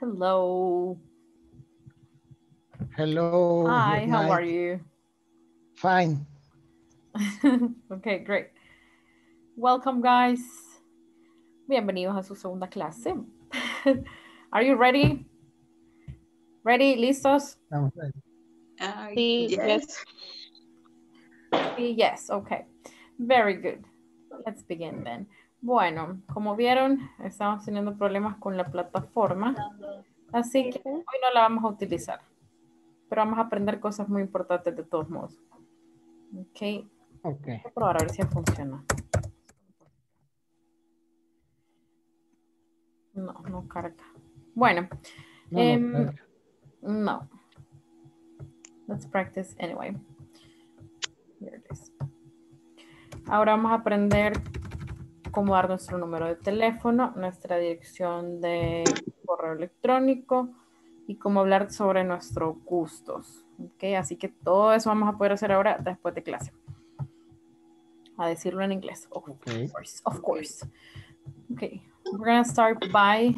Hello. Hello. Hi, how are you? Fine. Okay, great. Welcome, guys. Bienvenidos a su segunda clase. Are you ready? Ready, listos? I'm ready. Yes. Yes, okay. Very good. Let's begin then. Bueno, como vieron, estamos teniendo problemas con la plataforma, así que hoy no la vamos a utilizar, pero vamos a aprender cosas muy importantes de todos modos. Ok. Okay. Voy a probar a ver si funciona. No, no carga. Bueno. No. No. Let's practice anyway. Here it is. Ahora vamos a aprender cómo dar nuestro número de teléfono, nuestra dirección de correo electrónico y cómo hablar sobre nuestros gustos. Okay, así que todo eso vamos a poder hacer ahora después de clase. A decirlo en inglés. Of course. Okay, we're going to start by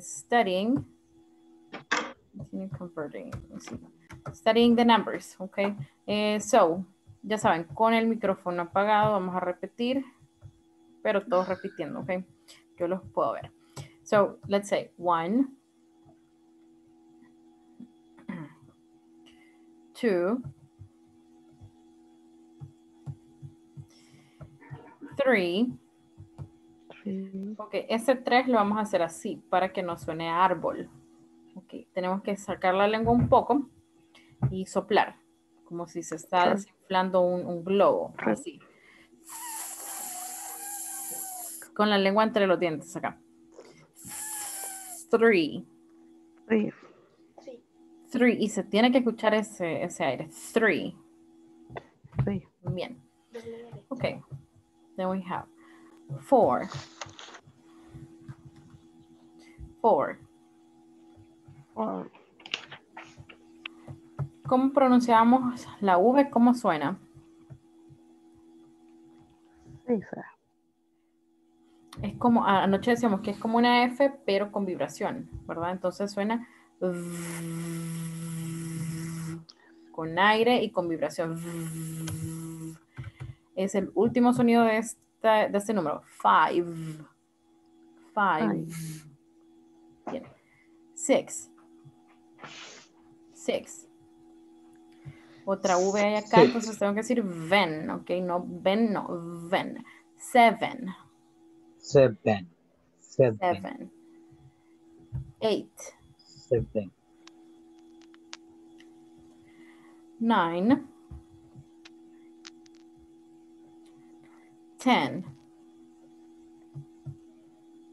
studying. Continue converting. Studying the numbers, okay? So, ya saben, con el micrófono apagado vamos a repetir, pero todos repitiendo, okay? Yo los puedo ver. So, let's say 1, 2, 3. Okay, ese 3 lo vamos a hacer así para que no suene a árbol. Okay, tenemos que sacar la lengua un poco y soplar, como si se está desinflando un globo, así. Con la lengua entre los dientes, acá. 3. Y se tiene que escuchar ese aire. 3. Bien. Ok. Then we have 4. ¿Cómo pronunciamos la V? ¿Cómo suena? Es como, anoche decíamos que es como una F, pero con vibración, ¿verdad? Entonces suena con aire y con vibración. Es el último sonido de este número. 5. Bien. 6. Otra V hay acá, entonces tengo que decir ven, ¿ok? No, ven, no, ven. 7. 8. 9. 10.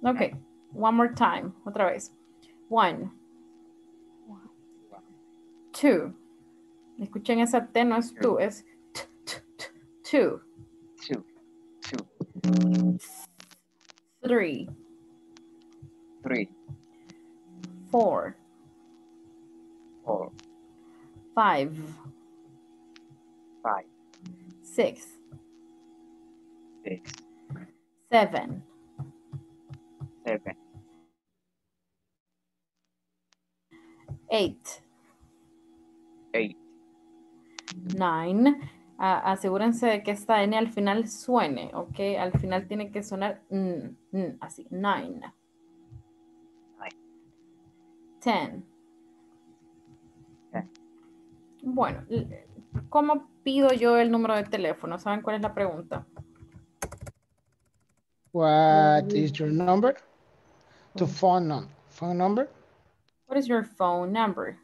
Okay, one more time, otra vez. 1. 2. Escuchen esa T, no es tú, es two. 2. 3. 4. 5. 6. 7. 8. 9. Asegúrense de que esta N al final suene, ¿ok? Al final tiene que sonar así. 9. 10. Bueno, ¿cómo pido yo el número de teléfono? ¿Saben cuál es la pregunta? What is your number? The phone number. Phone number? What is your phone number?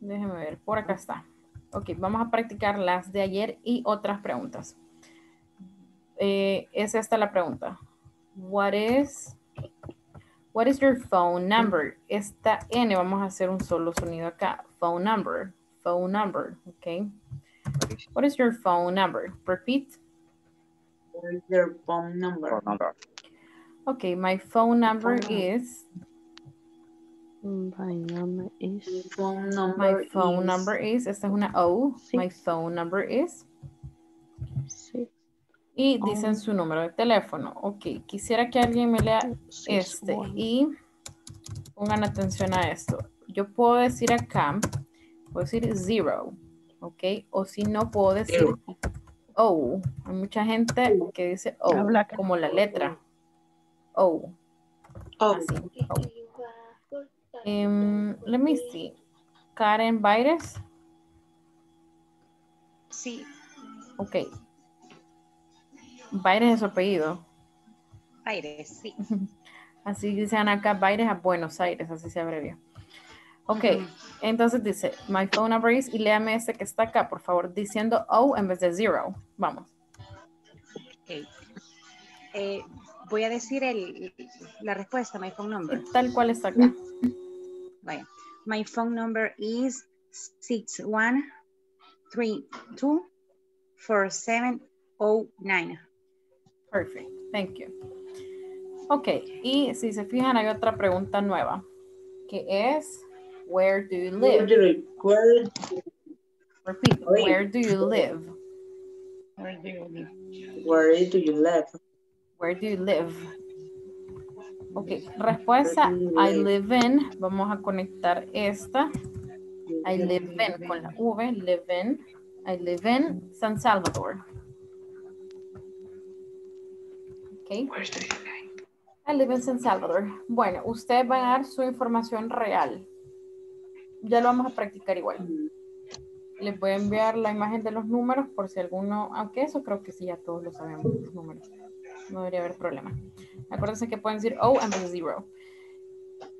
Déjenme ver, por acá está. Ok, vamos a practicar las de ayer y otras preguntas. Es esta la pregunta. What is your phone number? Esta N, vamos a hacer un solo sonido acá. Phone number, ok. What is your phone number? Repeat. What is your phone number? Ok, my phone number is... My phone number is, esta es una O, 6. My phone number is 6. Y dicen su número de teléfono. Ok, quisiera que alguien me lea 6, este 1. Y Pongan atención a esto. Yo puedo decir acá, puedo decir zero, ¿ok? O si no, puedo decir oh. Hay mucha gente que dice oh, como la letra. Oh. Oh. Así, oh. Let me see. Karen Byers. Sí. Ok. Byers es su apellido. Byers, sí. Así dicen acá, Byers a Buenos Aires, así se abrevia. Ok, entonces dice, my phone number is, y léame ese que está acá, por favor, diciendo O en vez de zero. Vamos. Okay. Voy a decir la respuesta, my phone number. Tal cual está acá. Vaya. My phone number is 61324709. Perfect, thank you. Ok, y si se fijan hay otra pregunta nueva, que es, where do you live? Repeat, where do you live? Where do you live? Where do you live? Where do you live? Ok, respuesta, I live in. Vamos a conectar esta. I live in, con la V, live in. I live in San Salvador. Ok. Where do you live? I live in San Salvador. Bueno, ustedes van a dar su información real. Ya lo vamos a practicar igual. Les voy a enviar la imagen de los números por si alguno, aunque eso creo que sí, ya todos lo sabemos, los números. No debería haber problema. Acuérdense que pueden decir O en vez de zero.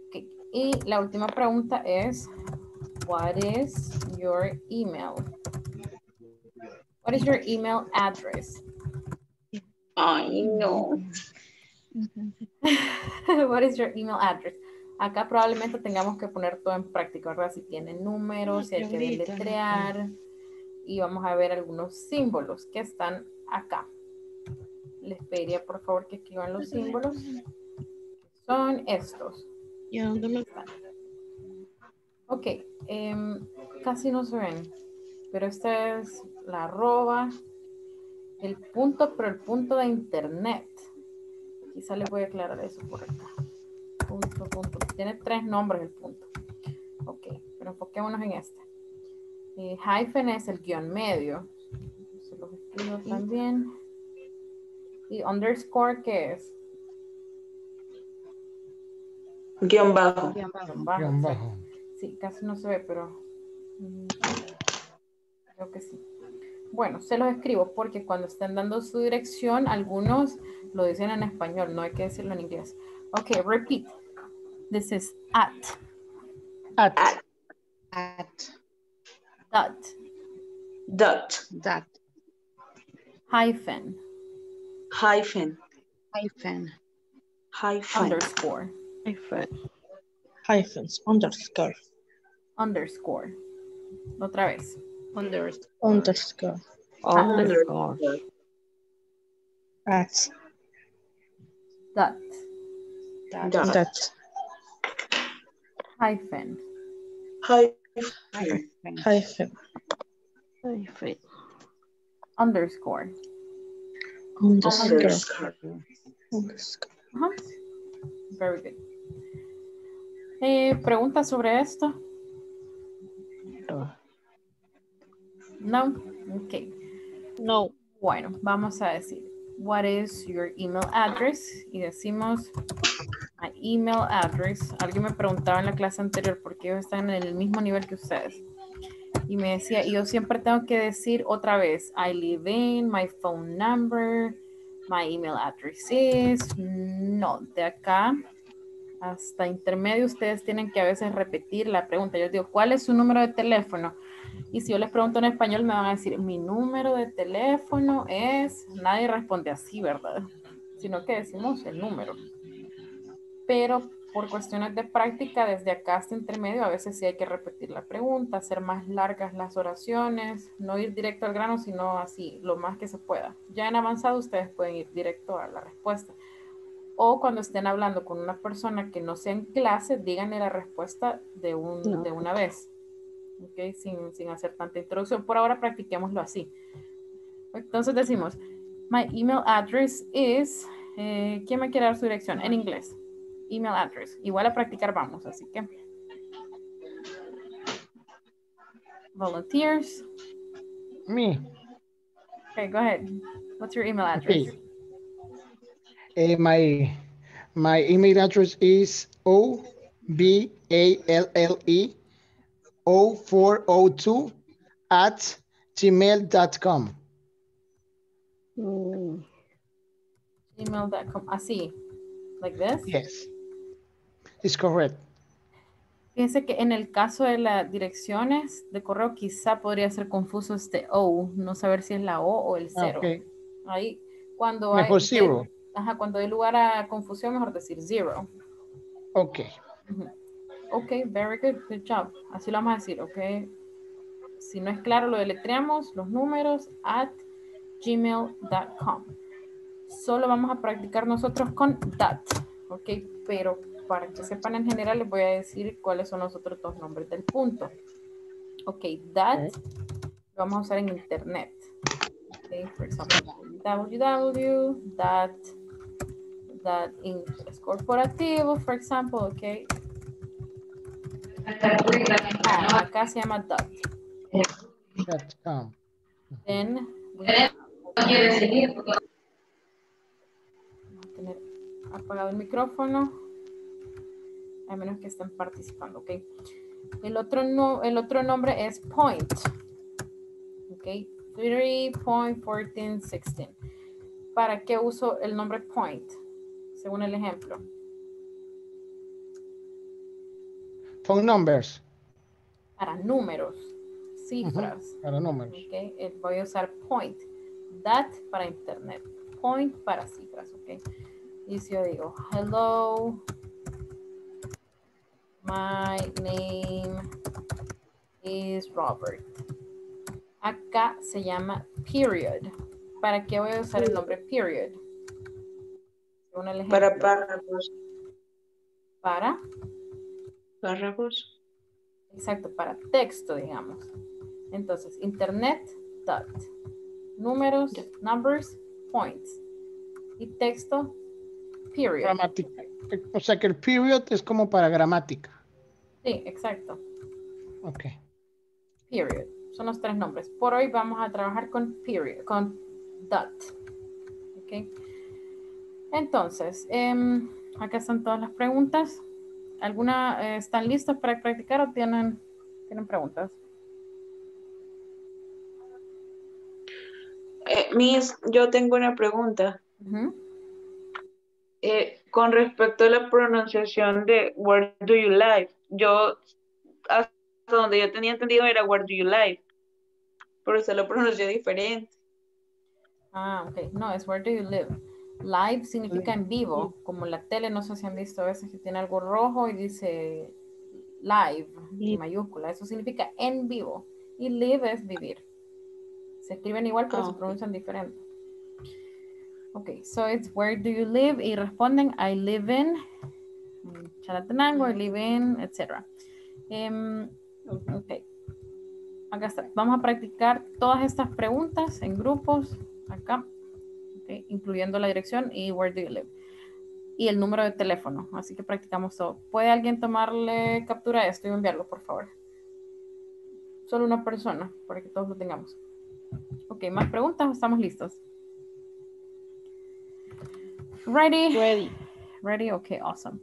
Okay. Y la última pregunta es, what is your email? What is your email address? Ay, no. What is your email address? Acá probablemente tengamos que poner todo en práctica, ¿verdad? Si tienen números, si hay que deletrear. Y vamos a ver algunos símbolos que están acá. Les pediría por favor que escriban los símbolos. Son estos. ¿Y a dónde me están? Ok. Casi no se ven. Pero esta es la arroba. El punto, pero el punto de internet. Quizá les voy a aclarar eso por acá. Punto, punto. Tiene tres nombres el punto. Ok, pero enfoquémonos en este. Hyphen es el guión medio. Se los escribo también. ¿Y underscore qué es? Guión bajo. Guión bajo. Guión bajo. Guión bajo. Sí, casi no se ve, pero creo que sí. Bueno, se los escribo porque cuando están dando su dirección, algunos lo dicen en español, no hay que decirlo en inglés. Ok, repeat. This is at. At. At. Dot. Dot. Dot. Hyphen. Hyphen. Hyphen. Hyphen. Underscore. Hyphen. Hyphens. Underscore. Underscore. Otra vez. Underscore. Underscore. Underscore. At. Dot. Dot. Dot. Hyphen. Hyphen. Hyphen. Hyphen. Underscore. Underscore. Underscore. Very good. ¿Preguntas sobre esto? No. No? Ok. No. Bueno, vamos a decir, what is your email address? Y decimos, my email address. Alguien me preguntaba en la clase anterior por qué ellos están en el mismo nivel que ustedes. Y me decía, y yo siempre tengo que decir otra vez, I live in, my phone number, my email address is. No, de acá hasta intermedio ustedes tienen que a veces repetir la pregunta. Yo digo, ¿cuál es su número de teléfono? Y si yo les pregunto en español, me van a decir, mi número de teléfono es... Nadie responde así, ¿verdad? Sino que decimos el número. Pero por cuestiones de práctica, desde acá hasta intermedio, a veces sí hay que repetir la pregunta, hacer más largas las oraciones, no ir directo al grano, sino así, lo más que se pueda. Ya en avanzado, ustedes pueden ir directo a la respuesta. O cuando estén hablando con una persona que no sea en clase, díganle la respuesta de una vez. Okay, sin hacer tanta introducción. Por ahora practiquémoslo así. Entonces decimos, my email address is, ¿quién me quiere dar su dirección? En inglés. email address. Igual a practicar vamos, así que. Volunteers. Me. Okay, go ahead. What's your email address? Okay. My email address is oballe0402@gmail.com. Gmail.com. Así, like this. Yes, it's correct. Fíjense que en el caso de las direcciones de correo quizá podría ser confuso este O, no saber si es la O o el cero. Okay. Ahí cuando mejor hay, zero. Ajá, cuando hay lugar a confusión mejor decir zero. Ok. Ok, very good, good job. Así lo vamos a decir, ok. Si no es claro lo deletreamos, los números, @gmail.com. Solo vamos a practicar nosotros con that, ok, pero para que sepan en general les voy a decir cuáles son los otros dos nombres del punto. Ok, that lo vamos a usar en internet. Ok, por ejemplo, www. Interés corporativo, por ejemplo, ok. Acá se llama dot. Then, tener apagado el micrófono a menos que estén participando, ok. El otro nombre es point, ok. 3.14.16. ¿Para qué uso el nombre point según el ejemplo? Phone numbers, para números, cifras, para números, okay. Voy a usar point, that para internet, point para cifras, ok. Y si yo digo hello, my name is Robert, acá se llama period. ¿Para qué voy a usar el nombre period? Para párrafos. Para párrafos. Exacto, para texto, digamos. Entonces, internet, dot. Números, numbers, points. Y texto, period. Gramática. O sea que el period es como para gramática. Sí, exacto. Ok. Period. Son los tres nombres. Por hoy vamos a trabajar con period, con dot. Ok. Entonces, acá están todas las preguntas. ¿Alguna están listos para practicar o tienen preguntas? Miss, yo tengo una pregunta. Con respecto a la pronunciación de where do you live, yo hasta donde yo tenía entendido era where do you live, pero se lo pronuncié diferente. Ah, ok. No, es where do you live. Live significa en vivo, como la tele, no sé si han visto a veces que tiene algo rojo y dice live, en mayúscula, eso significa en vivo, y live es vivir. Se escriben igual pero se pronuncian diferente. Ok, so it's where do you live, y responden I live in Chalatenango, I live in, etc. Ok, acá está, vamos a practicar todas estas preguntas en grupos, acá. Okay, incluyendo la dirección y where do you live y el número de teléfono, así que practicamos todo. ¿Puede alguien tomarle captura a esto y enviarlo, por favor? Solo una persona, para que todos lo tengamos. Ok, ¿más preguntas o estamos listos? ¿Ready? Ready, ok, awesome.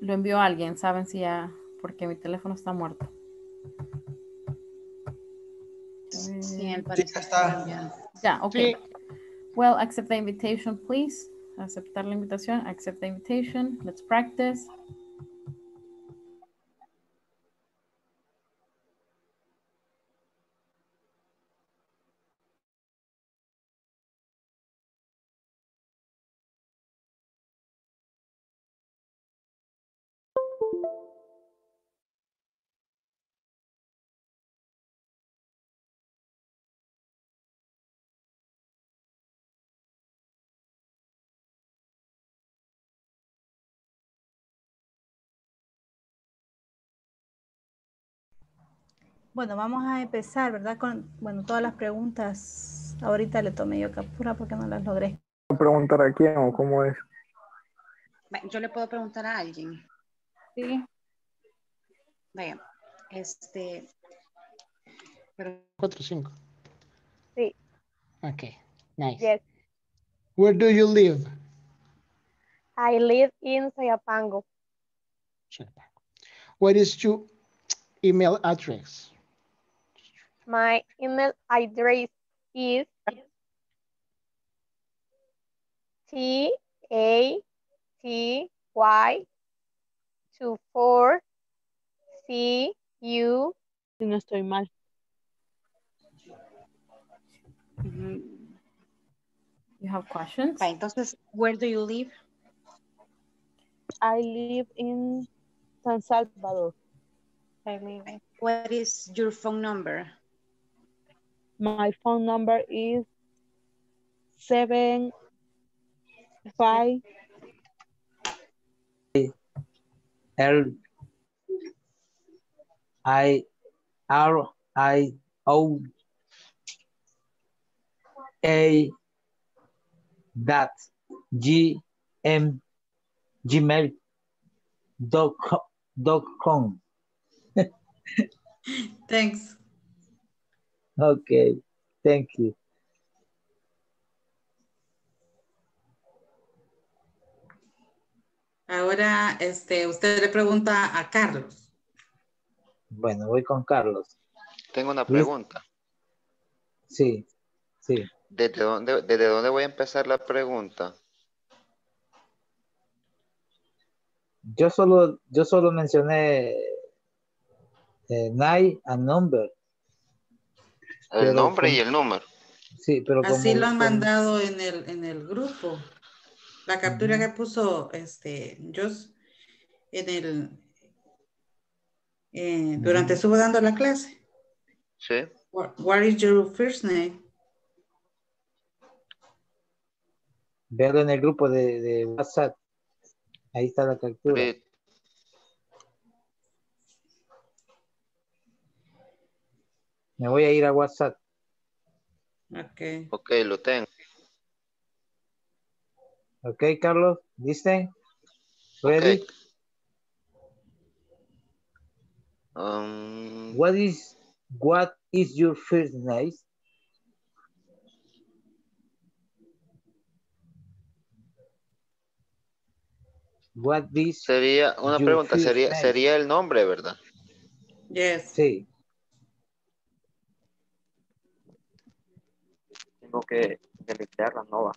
Lo envió a alguien, ¿saben si ya? Porque mi teléfono está muerto. Sí, parece está. Ya, ok. Sí. Well, accept the invitation, please. Aceptar la invitación. Accept the invitation. Let's practice. Bueno, vamos a empezar, ¿verdad? Con, bueno, todas las preguntas. Ahorita le tomé yo captura porque no las logré preguntar a quién o cómo es? Yo le puedo preguntar a alguien. Sí. Vaya, pero... 4 o 5. Sí. Okay, nice. Yes. Where do you live? I live in Soyapango. Soyapango. What is your email address? My email address is TATY24CU. Si no estoy mal. You have questions? Okay, entonces, where do you live? I live in San Salvador. What is your phone number? My phone number is 755LIRIO@gmail.com. Thanks. Okay, thank you. Ahora, usted le pregunta a Carlos. Bueno, voy con Carlos. Tengo una pregunta. Sí, sí. ¿Desde dónde voy a empezar la pregunta? Yo solo mencioné night and number. El nombre y el número. Sí, pero así como, lo han mandado en el grupo. La captura que puso Jos en el durante estuvo dando la clase. Sí. What is your first name? Verlo en el grupo de WhatsApp. Ahí está la captura. Sí. Me voy a ir a WhatsApp. Okay. Okay, lo tengo. Okay, Carlos, ¿listen? Ready? Okay. What is your first name? What is sería una pregunta, sería el nombre, ¿verdad? Yes. Sí. Tengo que deletear la nova.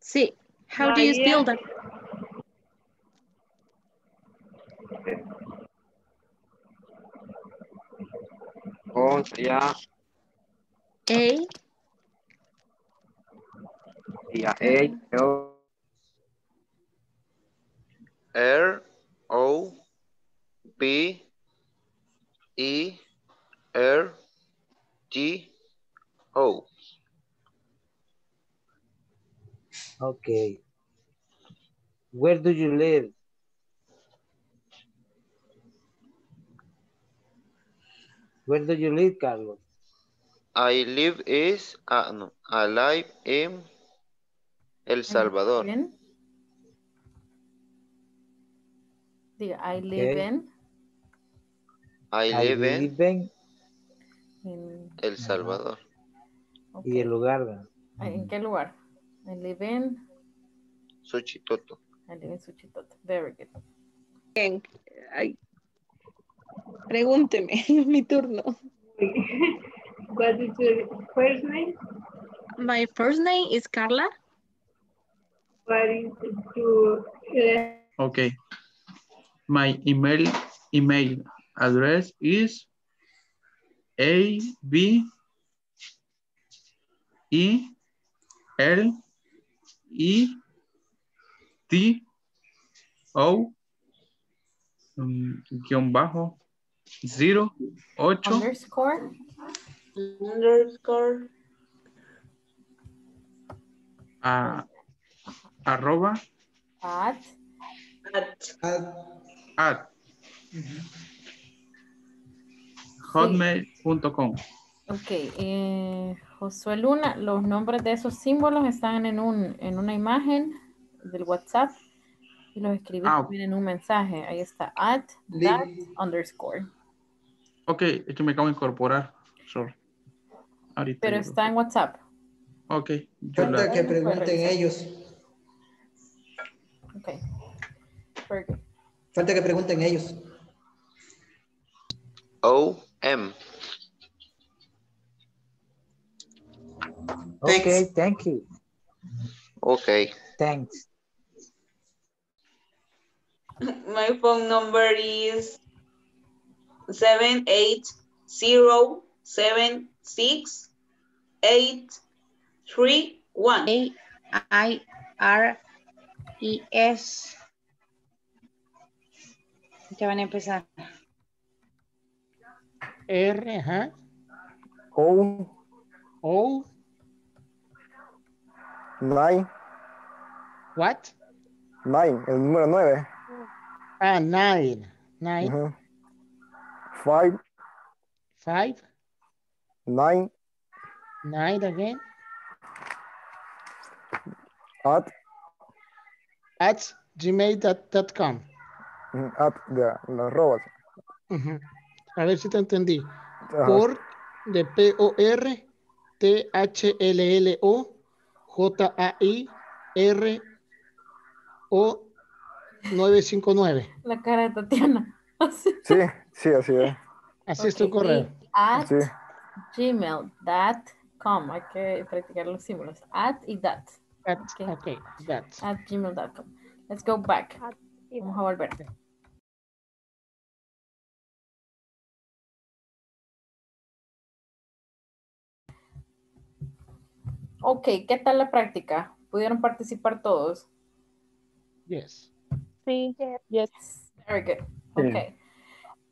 Sí. How do you spell that? Okay. A R O B E R G O. Okay. Where do you live? Where do you live, Carlos? I live in El Salvador. I live in El Salvador. Okay. ¿Y el lugar? ¿En qué lugar? I live in Suchitoto. I live in Suchitoto. Very good. Bien. Ay. Pregúnteme, es mi turno. What is your first name? My first name is Carla. What is your... Okay. My email address is ABELITO_08 @hotmail.com. Ok, José Luna, los nombres de esos símbolos están en una imagen del WhatsApp y los escribí también en un mensaje. Ahí está, @that_. Ok, es que me acabo de incorporar. Sorry. Ahorita pero está en WhatsApp. Ok. Falta que pregunten ellos. Ok. Perfect. Falta que pregunten ellos. O-M. Thanks. Okay, thank you. Okay. Thanks. My phone number is 7807683 1. AIRES. Ya van a empezar. R, ajá. O. 9. What? 9, el número 9. Ah, 9. 9. Uh-huh. 5. 9. 9 again. At gmail.com. At los robos. Uh-huh. A ver si te entendí. Uh-huh. Por de PORTHLLOJAIRO 959. La cara de Tatiana. Sí, así es. Así es tu correo. @gmail.com. Hay que practicar los símbolos. At y that. Okay. At gmail.com. Let's go back. Vamos a volver. Ok, ¿qué tal la práctica? ¿Pudieron participar todos? Yes. Sí. Yes. Very good. Ok.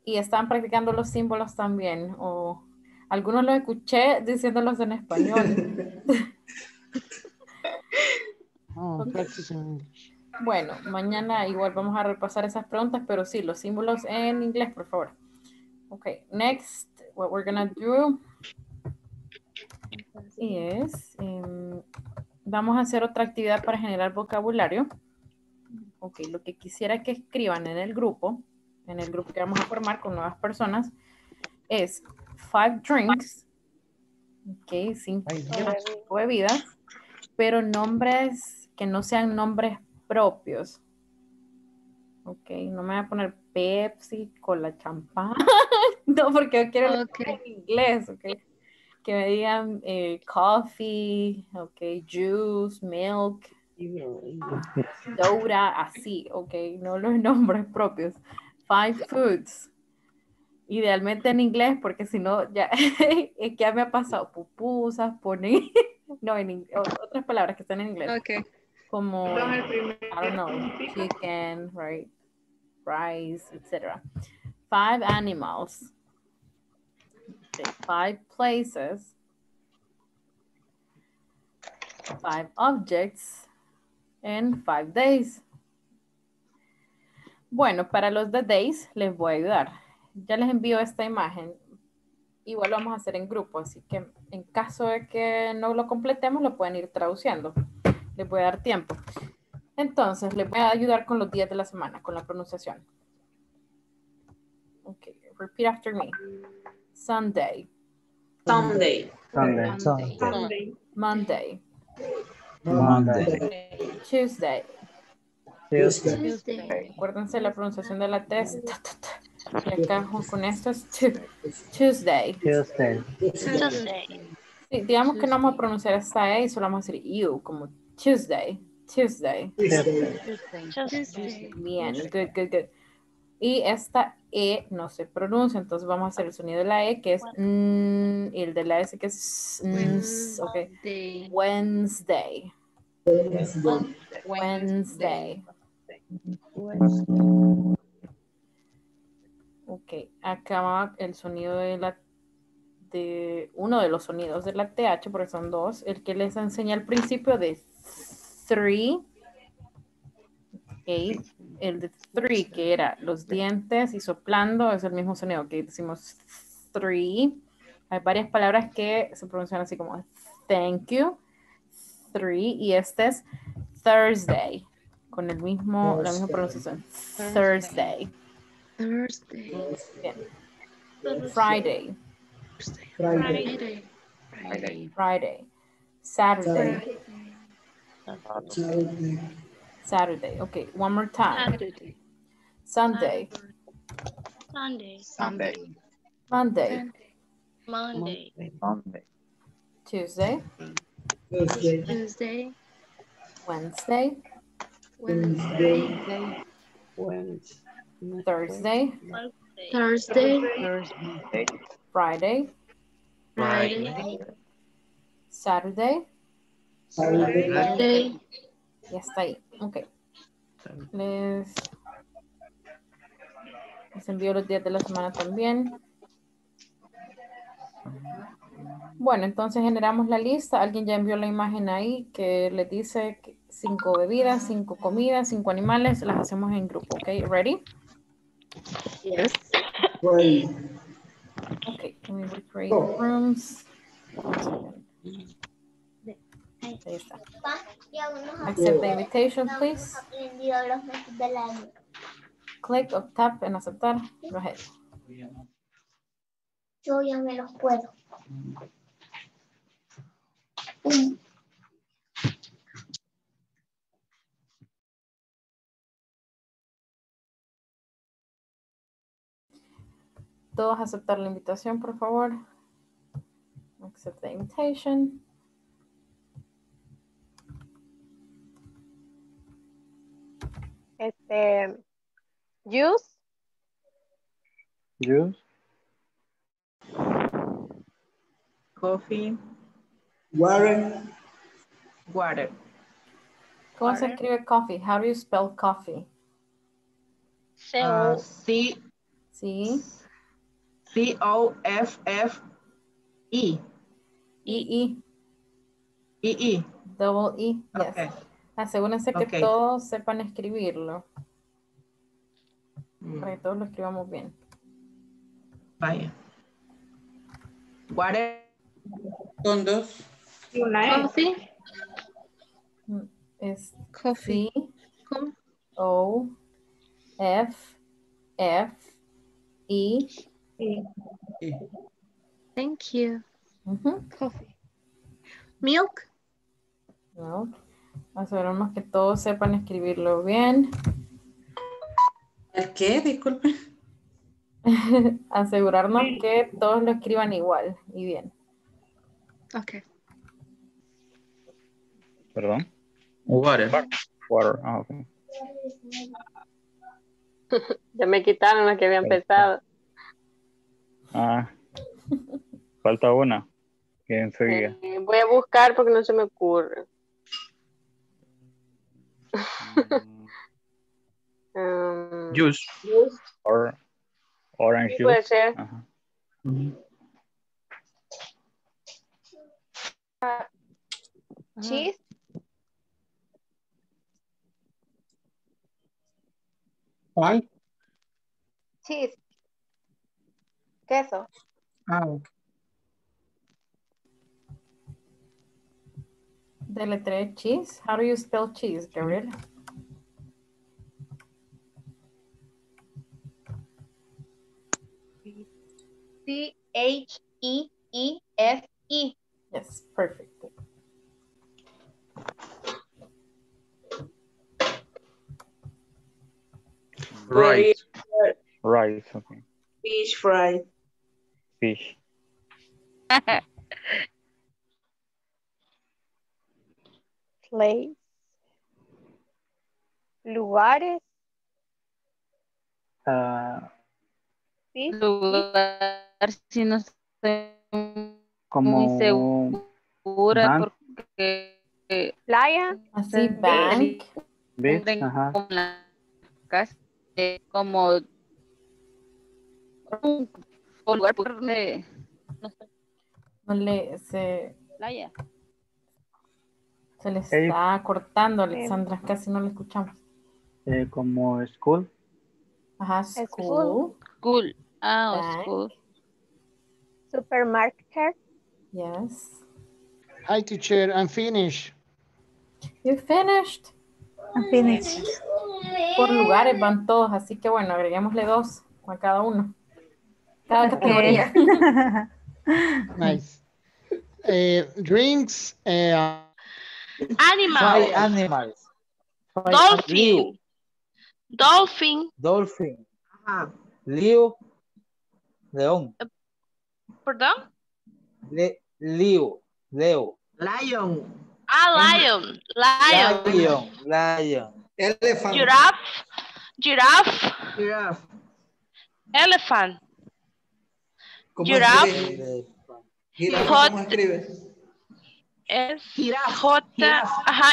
Y están practicando los símbolos también. O algunos los escuché diciéndolos en español. Bueno, mañana igual vamos a repasar esas preguntas, pero sí, los símbolos en inglés, por favor. Ok, next, what we're gonna do es, vamos a hacer otra actividad para generar vocabulario. Ok, lo que quisiera que escriban en el grupo que vamos a formar con nuevas personas, es 5 drinks, ok, 5 bebidas, pero nombres que no sean nombres propios. Ok, no me voy a poner Pepsi, cola, champán, no, porque yo quiero leer en inglés, ok. Que me digan coffee, ok, juice, milk, soda, así, ok, no los nombres propios. 5 foods. Idealmente en inglés, porque si no, ya, es que ya me ha pasado pupusas, ponen, no, en otras palabras que están en inglés. Okay. Como, I don't know, chicken, right, rice, etc. 5 animals. Okay. 5 places. 5 objects. And 5 days. Bueno, para los de days les voy a ayudar. Ya les envío esta imagen. Igual lo vamos a hacer en grupo, así que en caso de que no lo completemos, lo pueden ir traduciendo. Les voy a dar tiempo. Entonces, les voy a ayudar con los días de la semana, con la pronunciación. Ok, repeat after me. Sunday. Sunday. Monday. Tuesday. Acuérdense la pronunciación de la T. Y acá con esto es Tuesday. Sí, digamos que no vamos a pronunciar esta E y solo vamos a decir you, como Tuesday. Bien, good. Y esta E no se pronuncia, entonces vamos a hacer el sonido de la E, que es N, y el de la S, que es N, okay. Wednesday. Ok, acá va el sonido de uno de los sonidos de la TH, porque son dos. El que les enseñé al principio de 3. Okay. El de 3, que era los dientes y soplando, es el mismo sonido que decimos 3. Hay varias palabras que se pronuncian así como thank you, three, y este es Thursday, con el mismo, Thursday. La misma pronunciación. Thursday. Thursday. Bien. Friday. Friday. Friday. Saturday. Saturday. Okay, one more time. Saturday. Sunday. Sunday. Monday. Tuesday. Wednesday. Thursday. Friday. Saturday. Ya está ahí. Ok. Les envío los días de la semana también. Bueno, entonces generamos la lista. Alguien ya envió la imagen ahí que les dice 5 bebidas, 5 comidas, 5 animales. Las hacemos en grupo. Ok, ready? Yes. Ready. Okay, can we recreate the rooms? Ahí está. Accept the invitation, please. Click o tap en aceptar. Go ahead. Yo ya me los puedo. Todos aceptar la invitación, por favor. Accept the invitation. Juice. Coffee. Water. ¿Cómo se escribe coffee? How do you spell coffee? C. C-O-F-F-E. E-E. E-E. Double E, yes. Okay. Asegúrense que todos sepan escribirlo. Para que todos lo escribamos bien. Vaya. Water. Son dos. Coffee. Es coffee. O. F. F. E. Thank you. Coffee. Milk. No. Aseguramos que todos sepan escribirlo bien. ¿El qué? Disculpe. Asegurarnos que todos lo escriban igual y bien. Ok. Perdón. Water. Ah, ok. Ya me quitaron la que había empezado. Ah. Falta una. Que enseguida. Voy a buscar porque no se me ocurre. Juice. Orange juice. Puede ser. Ajá. Cheese. ¿Cuál? Cheese. Queso. Ah, ok. Deletre cheese. How do you spell cheese, Gabriela? C-H-E-E-S-E. Yes, perfect. Rice, okay. Fish fry. Fish. Place. Lugares. ¿Sí? Lugar, si no estoy muy segura, bank. Porque playa, así bank, beach, ajá. Como un lugar por donde no sé. Vale, playa. Se le está cortando, Alexandra, casi no le escuchamos. Como school. Ajá, school. Ah, school. Supermarket. Yes. Hi, teacher. I'm finished. You finished. I'm finished. Por lugares van todos, así que bueno, agreguémosle 2 a cada uno. Cada categoría. Nice. Drinks. Animals. Animals. Dolphin. Dolphin. Dolphin. Ajá. Leo. León. ¿Perdón? Leo. Leo. Lion. Ah, lion. Lion. Lion. Lion. Elephant. Giraffe. Giraffe. Giraffe. Elephant. Giraffe. ¿Cómo escribes? Es J. Ajá.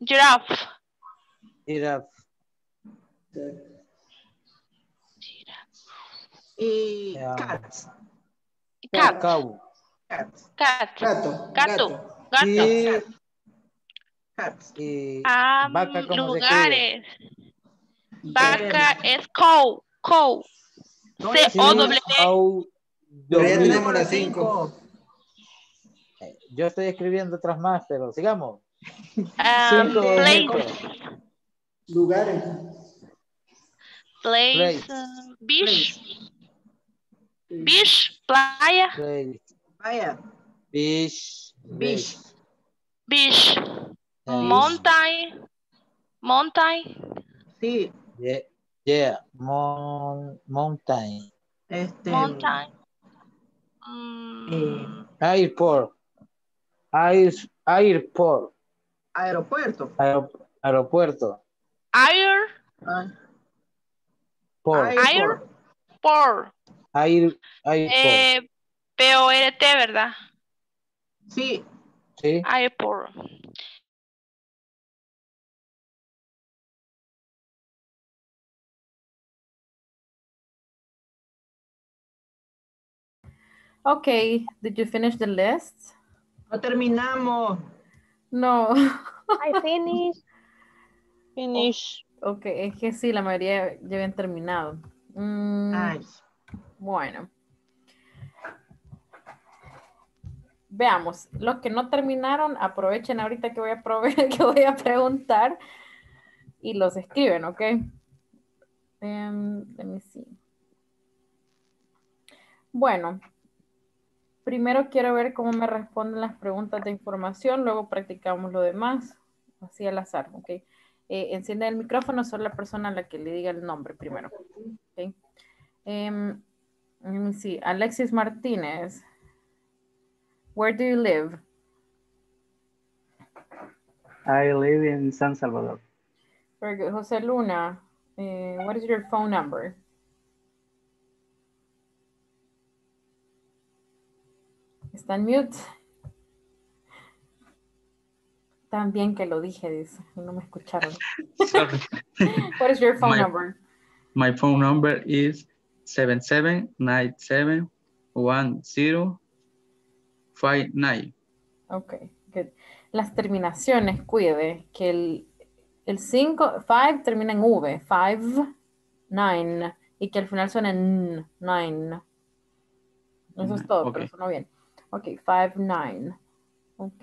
Giraffe. Giraffe. Y cats. Cat. Cat. Gato. Gato. Cats. Vaca, ¿cómo lugares? Vaca es cow. Cow. C-O-W. Número 5. Yo estoy escribiendo otras más, pero sigamos. Place. Lugares. Place. Beach. Beach. Playa. Playa. Beach. Beach. Beach. Mountain. Mountain. Sí. Yeah. Mountain. Mountain. Airport. Airport. Aeropuerto. Aeropuerto. Airport. P-O-R-T, ¿verdad? Sí. Sí. Airport. Okay, did you finish the list? No terminamos. No. I finished. Finish. Okay, es que sí, la mayoría ya habían terminado. Nice. Bueno. Veamos, los que no terminaron, aprovechen ahorita que voy a preguntar y los escriben, ¿ok? Let me see. Bueno. Primero quiero ver cómo me responden las preguntas de información, luego practicamos lo demás, así al azar, ¿ok? Enciende el micrófono, solo la persona a la que le diga el nombre primero, ¿ok? Let me see, Alexis Martínez. Where do you live? I live in San Salvador. Very good. José Luna, what is your phone number? Está en mute. Tan bien que lo dije, dice. No me escucharon. Sorry. What is your phone number? My phone number is 77971059. Okay, good. Las terminaciones, cuide, que el 5 termina en V, 5, 9, y que al final suena en 9. Eso es todo, okay. Pero sonó bien. Ok, 5, 9. Ok.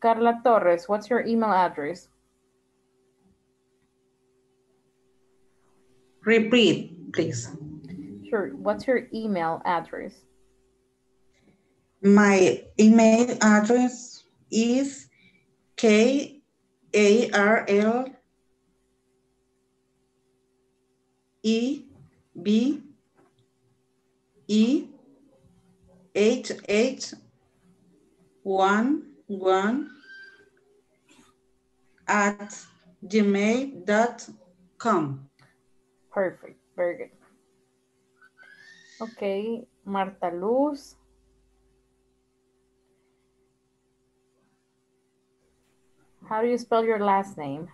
Carla Torres, what's your email address? Repeat, please. Sure. What's your email address? My email address is karlebellh11@gmail.com. Perfect. Very good. Okay, Marta Luz. How do you spell your last name?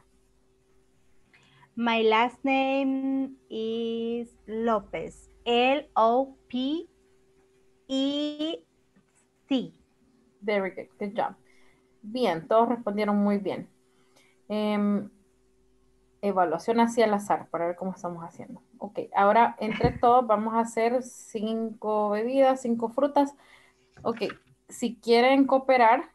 My last name is Lopez. L-O-P-E-C. Very good. Good job. Bien, todos respondieron muy bien. evaluación así al azar para ver cómo estamos haciendo. Ok, ahora entre todos vamos a hacer 5 bebidas, 5 frutas. Ok, si quieren cooperar,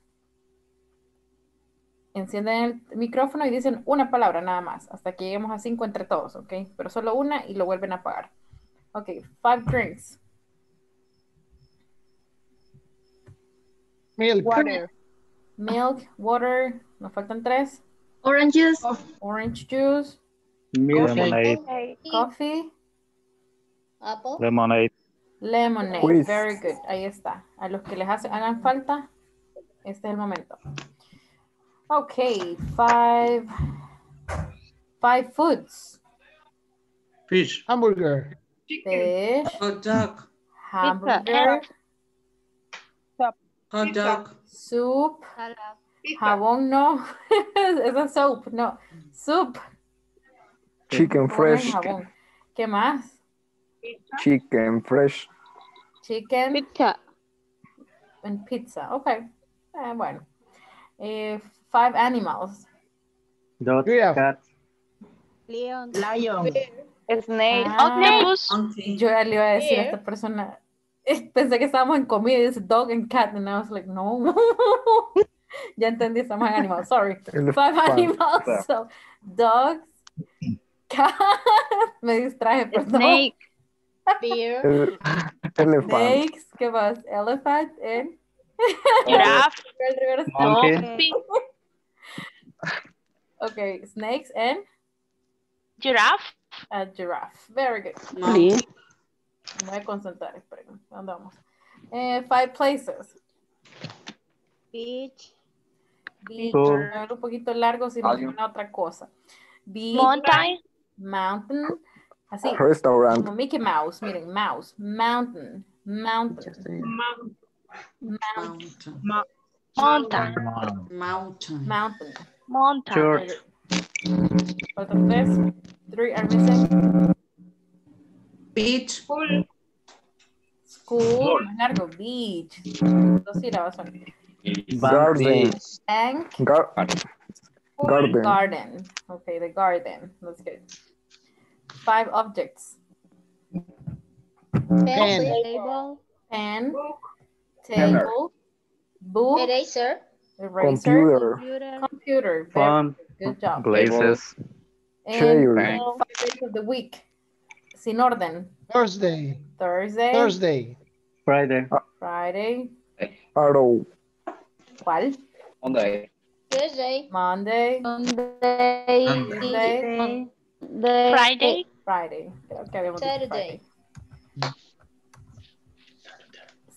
encienden el micrófono y dicen una palabra nada más, hasta que lleguemos a 5 entre todos, ok, pero solo una y lo vuelven a apagar. Ok, 5 drinks. Milk. Water. Milk, water, nos faltan 3. Orange juice. Orange juice. Milk. Lemonade. Coffee. Apple. Lemonade. Lemonade. Quiz. Very good. Ahí está. A los que les hagan falta, este es el momento. Ok. 5 foods. Fish. Hamburger. Chicken. Fish. Hot dog. Hamburger. Hot dog. Soup. Jabón, no. Es un soap, no. Soup. Chicken fresh. Jabón. ¿Qué más? Pizza. Chicken fresh. Chicken. Pizza. And pizza, ok. Bueno. 5 animals. Dog, cat. Leon. Lion. Snake. Octopus. Yo ya le iba a decir a esta persona, pensé que estábamos en comida y dice dog and cat and I was like, no. Ya entendí, estamos en animals, sorry. 5 animals, so dogs, cats, me distraje, perdón. Snake, bear, snakes, ¿qué más? Elephant, giraffe, monkey. Ok, snakes and giraffe. A giraffe, very good. Monkey. Me voy a concentrar, esperen, ¿dónde vamos? 5 places. Beach. Beach, un poquito largo, sino alguna otra cosa. Beach, mountain, así. Restaurant. Como Mickey Mouse, miren, mouse, mountain. Church. Faltan 3 are missing. Beach. School, más largo, beach. 2 sílabas son. Garden. Bank. Garden. Garden. Okay, the garden. That's good. 5 objects. Pen. Table. Book. Eraser. Computer. Good job. Places. Chair. 5 days of the week. Sin orden. Thursday. Friday. Arrow. ¿Cuál? Monday. Friday. Creo que habíamos dicho Friday.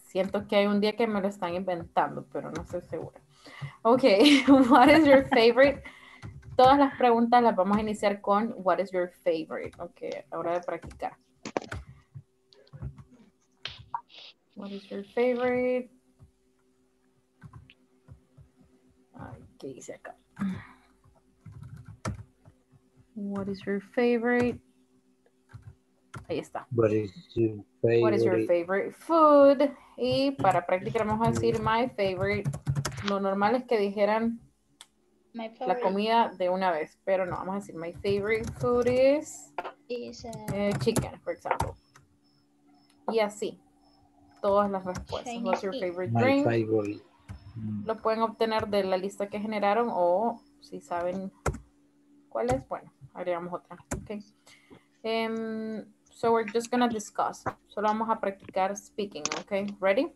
Siento que hay un día que me lo están inventando, pero no estoy segura. Ok, what is your favorite? Todas las preguntas las vamos a iniciar con what is your favorite. Ok, ahora de practicar. What is your favorite? ¿Qué dice acá? What is your favorite? Ahí está. What is your favorite food? Y para practicar vamos a decir my favorite. Lo normal es que dijeran la comida de una vez, pero no, vamos a decir my favorite food is chicken, por ejemplo. Y así, todas las respuestas. What's your favorite drink? My favorite. Lo pueden obtener de la lista que generaron o si saben cuál es, bueno, agregamos otra. Okay. So we're just gonna discuss. Solo vamos a practicar speaking, okay? Ready?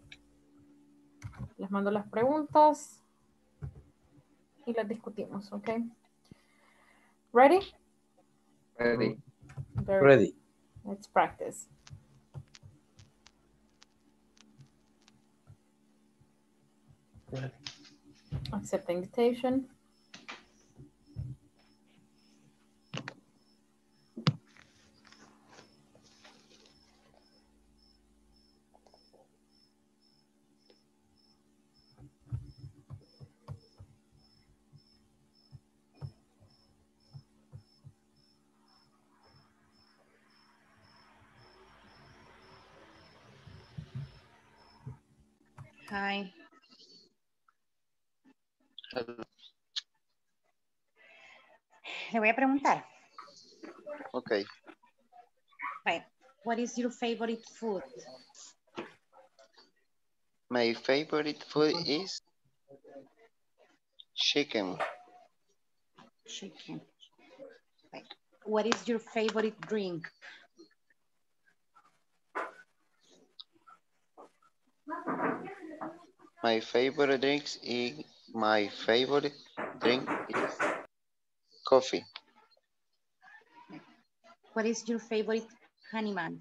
Les mando las preguntas y las discutimos, okay? Ready? Ready. Let's practice. Accept the invitation. Hi. Le voy a preguntar. Okay. Right. What is your favorite food? My favorite food is chicken. Chicken. Right. What is your favorite drink? My favorite drink is coffee. What is your favorite animal?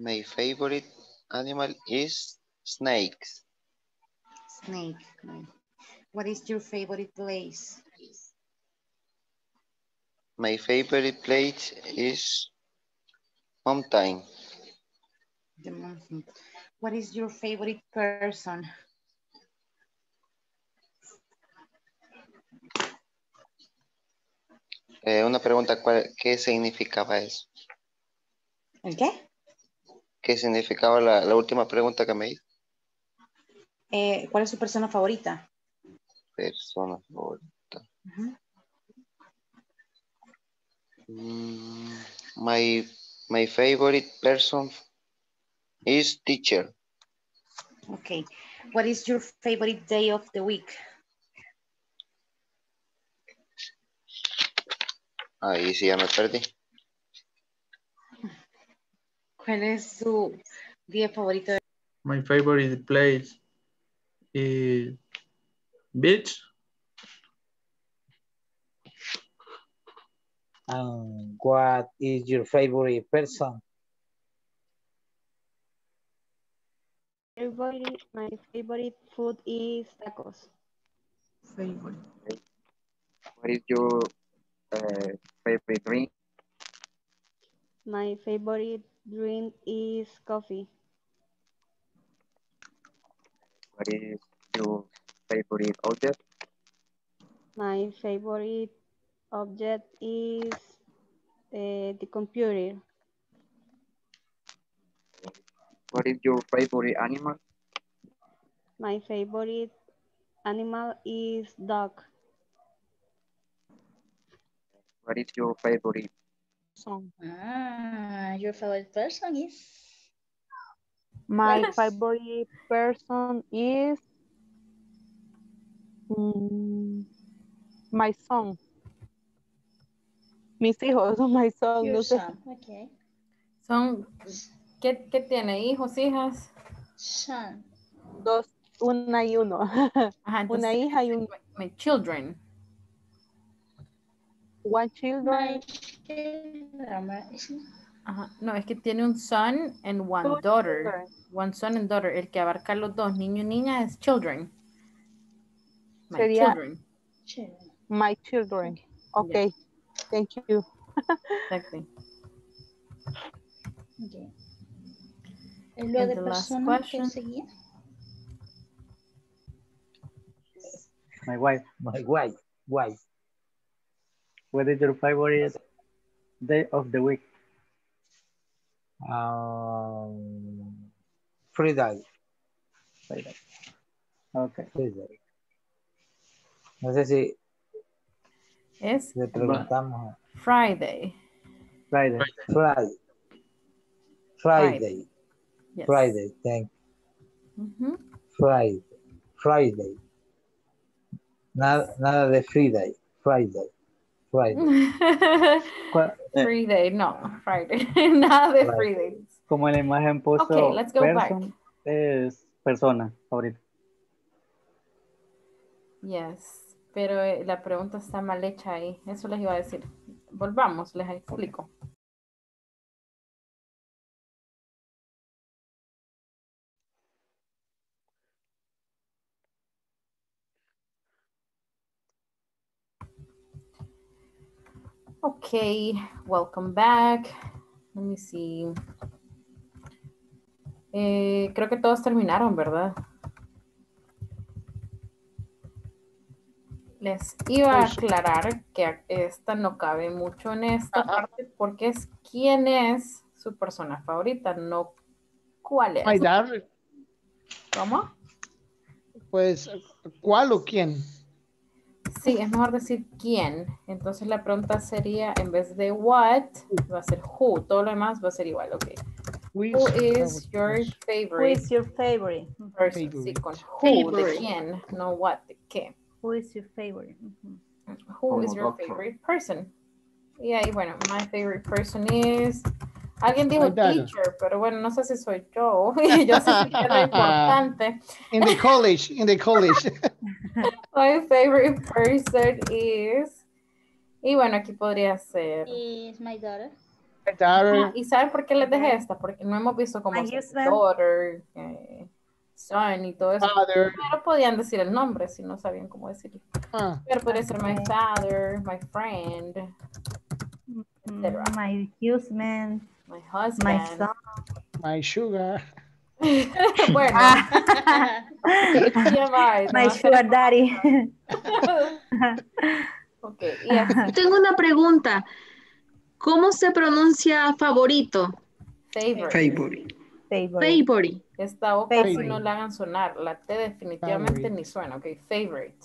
My favorite animal is snakes. Snake. What is your favorite place? My favorite place is mountain. The mountain. What is your favorite person? Una pregunta, ¿qué significaba eso? ¿El qué? ¿Qué significaba la última pregunta que me hizo? ¿Cuál es su persona favorita? Persona favorita. Uh-huh. My favorite person is teacher. Okay. What is your favorite day of the week? Ahí sí ya me perdí. ¿Cuál es su día favorito? My favorite place is beach. What is your favorite person? My favorite food is tacos. Favorite. What is your favorite drink? My favorite drink is coffee. What is your favorite object? My favorite object is the computer. What is your favorite animal? My favorite animal is dog. What is your favorite song? Your favorite person is? My favorite person is my son. Mis hijos son my son. Your son, okay. Son, ¿qué tiene? ¿Hijos, hijas? Son. Dos, una y uno. Ajá, entonces, una hija y un... My children. One children. Ajá. No, es que tiene un son and one daughter. Children. One son and daughter. El que abarca los dos, niño y niña, es children. My children. My children. Okay. Yeah. Thank you. Exactly. Okay. ¿Y lo de persona que seguía? My wife. What is your favorite day of the week? Friday. Okay. Friday. No sé si es le preguntamos. Friday. Thank you. Uh-huh. Friday. Nada de Friday. Friday. Nada de Friday. Como en la imagen puso, okay, let's go back. Es persona favorita. Yes, pero la pregunta está mal hecha ahí. Eso les iba a decir. Volvamos, les explico. Okay, welcome back. Let me see. Creo que todos terminaron, ¿verdad? Les iba a aclarar que esta no cabe mucho en esta parte porque es quién es su persona favorita, no cuál es. My daughter. ¿Cómo? Pues, ¿cuál o quién? Sí, es mejor decir quién. Entonces la pregunta sería, en vez de what, va a ser who. Todo lo demás va a ser igual, ok. Who is your favorite? Who is your favorite? Person. Sí, con who, favorite. De quién, no what, de qué. Who is your favorite? Who is your favorite person? Y ahí, bueno, my favorite person is... Alguien dijo teacher, pero bueno, no sé si soy yo. Yo sé que era importante. In the college. My favorite person is... Y bueno, aquí podría ser... Is my daughter. My daughter. Ah, ¿y saben por qué les dejé esta? Porque no hemos visto como daughter, son y todo eso. Father. Pero podían decir el nombre si no sabían cómo decirlo. Pero podría ser my father, my friend, etc. My husband. My husband. My son. My sugar. Bueno. My sugar daddy. Okay, yes. Tengo una pregunta. ¿Cómo se pronuncia favorito? Favorite. Esta boca si no la hagan sonar. La T definitivamente favorite. Ni suena. Ok, favorite.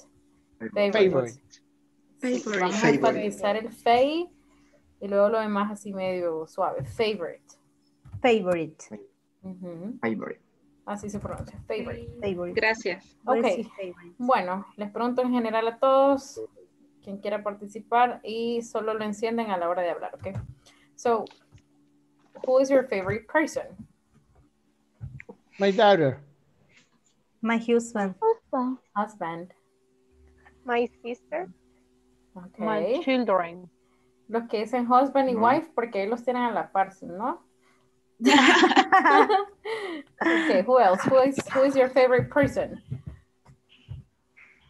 Vamos a enfatizar el fey y luego lo demás así medio suave. Favorite. Uh-huh. Favorite. Así se pronuncia. Favorite. Gracias. Ok. Bueno, les pregunto en general a todos quien quiera participar y solo lo encienden a la hora de hablar, ¿ok? So, who is your favorite person? My daughter. My husband. My sister. Okay. My children. Los que dicen husband y wife porque ellos los tienen a la par, ¿no? Okay, who else? Who is your favorite person?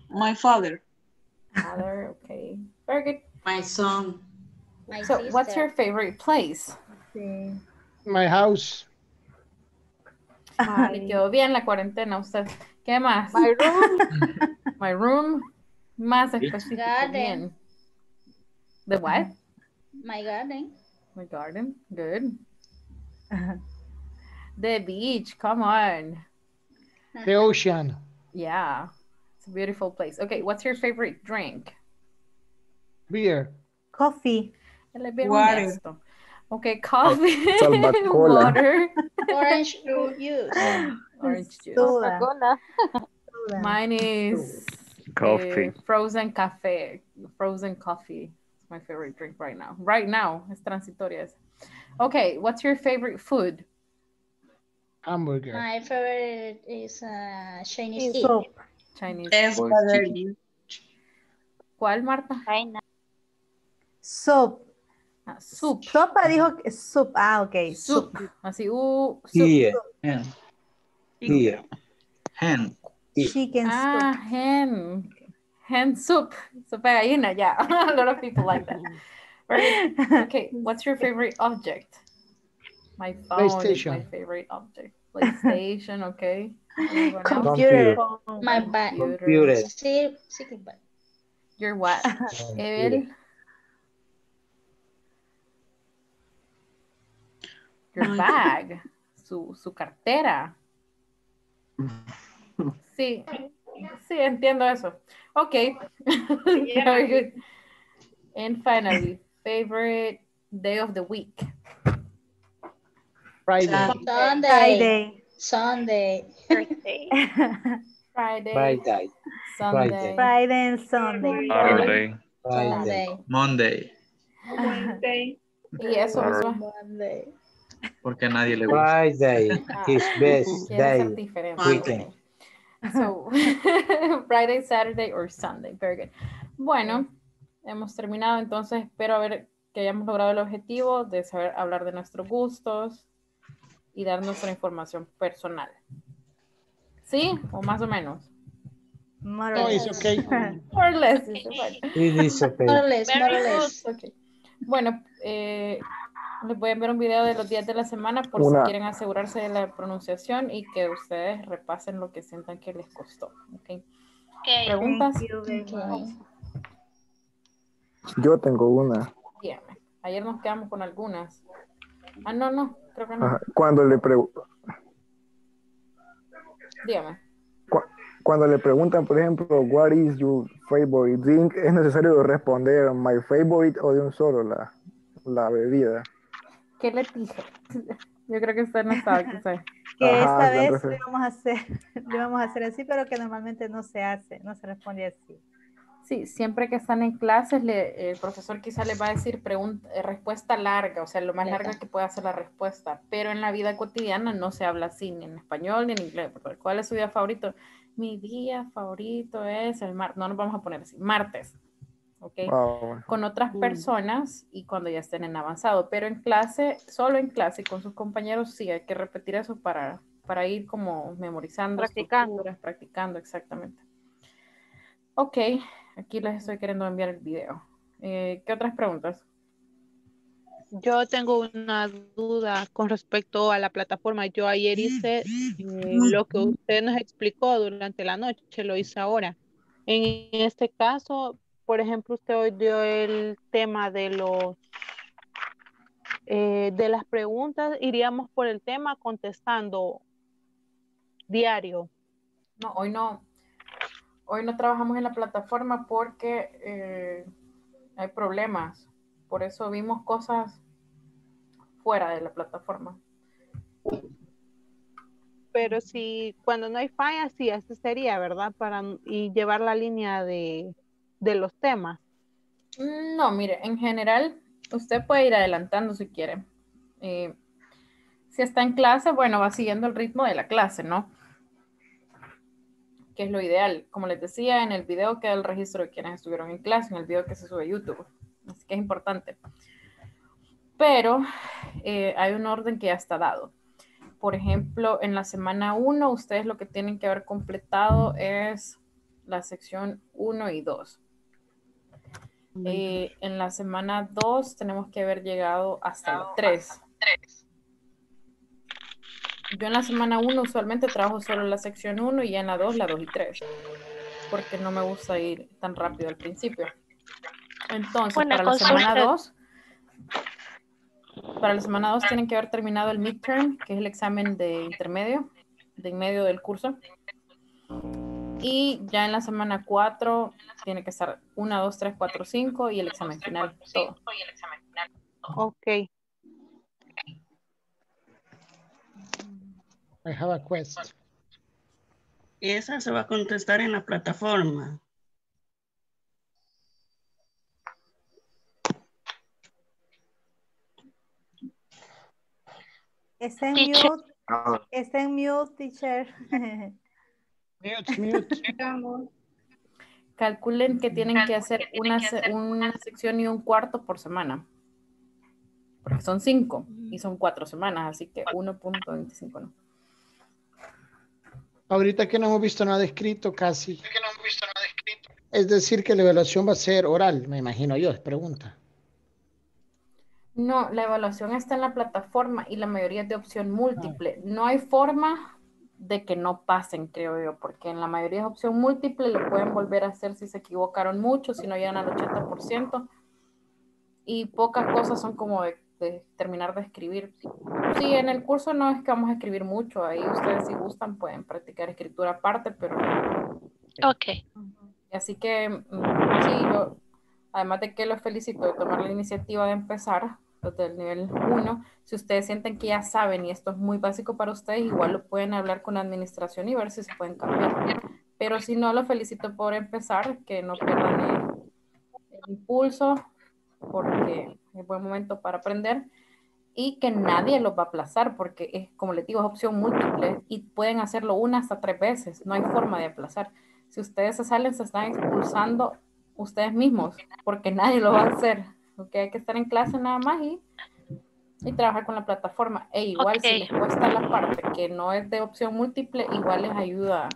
My father. Father, okay. Very good. My son. So, sister. What's your favorite place? Okay. My house. Le quedó bien la cuarentena a usted. ¿Qué más? My room. My room. Más específico. Garden. The what? My garden. My garden. Good. The beach. Come on. The ocean. Yeah. It's a beautiful place. Okay, what's your favorite drink? Beer. Coffee. Water. Okay, coffee. Water. Orange juice. Soda. Mine is coffee. Frozen coffee. It's my favorite drink right now. Right now, it's transitorias. Okay, what's your favorite food? Hamburger. My favorite is Chinese tea. Chinese. ¿Cuál, Marta? Soup. Sopa dijo que soup. Ah, ok. Soup. Así, soup. Hen. Chicken soup. Ah, hen. Hen soup. Sopa de gallina, yeah. A lot of people like that. Right. Okay, what's your favorite object? My phone is my favorite object. PlayStation, okay. Computer. My back. Computer. Your what? Evel? Your bag. Su cartera. Sí. Sí, entiendo eso. Okay. Very good. And finally, favorite day of the week. Friday and Sunday. Monday. Y eso es Monday. Porque a nadie le gusta. Friday is best day. Weekend. So, Friday, Saturday or Sunday. Very good. Bueno, hemos terminado. Entonces, espero haber que hayamos logrado el objetivo de saber hablar de nuestros gustos y dar nuestra información personal. ¿Sí? ¿O más o menos? More or less. More or less. Okay. Bueno, les voy a enviar un video de los días de la semana por si quieren asegurarse de la pronunciación y que ustedes repasen lo que sientan que les costó. Okay. Okay. ¿Preguntas? Okay. Yo tengo una. Dígame. Ayer nos quedamos con algunas. Ah, no. Creo que no. Ajá. Cuando le pregunto. Dígame. Cuando le preguntan, por ejemplo, what is your favorite drink, es necesario responder my favorite o de un solo la bebida. ¿Qué le dije? Yo creo que usted no sabe qué sé. Que esta vez lo vamos a hacer así, pero que normalmente no se hace, no se responde así. Sí, siempre que están en clases, el profesor quizá les va a decir respuesta larga, o sea, lo más larga que pueda ser la respuesta, pero en la vida cotidiana no se habla así, ni en español, ni en inglés. ¿Cuál es su día favorito? Mi día favorito es el martes. No nos vamos a poner así, martes. Okay. Wow. Con otras personas y cuando ya estén en avanzado, pero en clase, solo en clase con sus compañeros sí hay que repetir eso para ir como memorizando, practicando exactamente. Ok, aquí les estoy queriendo enviar el video. ¿Qué otras preguntas? Yo tengo una duda con respecto a la plataforma. Yo ayer hice lo que usted nos explicó durante la noche, lo hice ahora. En este caso, por ejemplo, usted hoy dio el tema de los de las preguntas. Iríamos por el tema contestando diario. No, hoy no trabajamos en la plataforma porque hay problemas. Por eso vimos cosas fuera de la plataforma. Pero si cuando no hay fallas, sí, así sería, ¿verdad? Y llevar la línea de los temas. No, mire, en general usted puede ir adelantando si quiere. Si está en clase, bueno, va siguiendo el ritmo de la clase, ¿no? Que es lo ideal. Como les decía, en el video queda el registro de quienes estuvieron en clase, en el video que se sube a YouTube. Así que es importante. Pero hay un orden que ya está dado. Por ejemplo, en la semana 1, ustedes lo que tienen que haber completado es la sección 1 y 2. En la semana 2 tenemos que haber llegado hasta la 3. Yo en la semana 1 usualmente trabajo solo la sección 1 y en la 2 y 3. Porque no me gusta ir tan rápido al principio. Entonces, para la semana 2 tienen que haber terminado el midterm, que es el examen de intermedio, de en medio del curso. Y ya en la semana 4 tiene que estar 1, 2, 3, 4, 5 y el examen final. Todo. Ok. I have a question. Esa se va a contestar en la plataforma. Está en mute, teacher. Calculen que tienen que hacer una sección y un cuarto por semana. Porque son 5 y son 4 semanas, así que 1.25 no. Ahorita que no hemos visto nada escrito casi. Es decir que la evaluación va a ser oral, me imagino yo, es pregunta. No, la evaluación está en la plataforma y la mayoría es de opción múltiple. No hay forma de que no pasen, creo yo, porque en la mayoría es opción múltiple, lo pueden volver a hacer si se equivocaron mucho, si no llegan al 80%, y pocas cosas son como de terminar de escribir. Sí, en el curso no es que vamos a escribir mucho, ahí ustedes si gustan pueden practicar escritura aparte, pero... Ok. Así que, sí, yo, además de que los felicito de tomar la iniciativa de empezar, desde el nivel 1, si ustedes sienten que ya saben y esto es muy básico para ustedes, igual lo pueden hablar con la administración y ver si se pueden cambiar. Pero si no, los felicito por empezar, que no pierdan el impulso, porque es buen momento para aprender y que nadie los va a aplazar, porque es, como les digo, es opción múltiple y pueden hacerlo 1 hasta 3 veces, no hay forma de aplazar. Si ustedes se salen, se están expulsando ustedes mismos, porque nadie lo va a hacer. Que hay que estar en clase nada más y trabajar con la plataforma. E igual si les cuesta la parte que no es de opción múltiple, igual les ayuda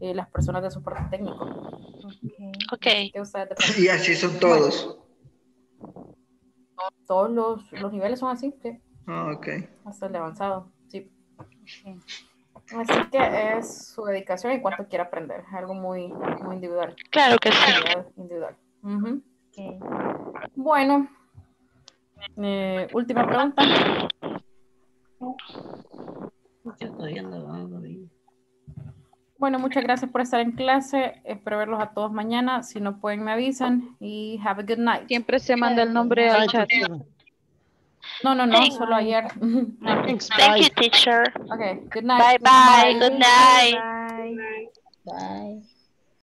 las personas de soporte técnico. Okay. Y así son todos. Todos los niveles son así. ¿Sí? Okay. Hasta el avanzado. Sí. Okay. Así que es su dedicación en cuanto quiera aprender. Algo muy, muy individual. Claro que sí. Individual. Uh-huh. Okay. Bueno, última pregunta. Bueno, muchas gracias por estar en clase. Espero verlos a todos mañana. Si no pueden, me avisan. Y have a good night. Siempre se manda el nombre al chat. No, solo ayer. Thank you, teacher. Okay, good night. Bye, bye. Good night. Bye.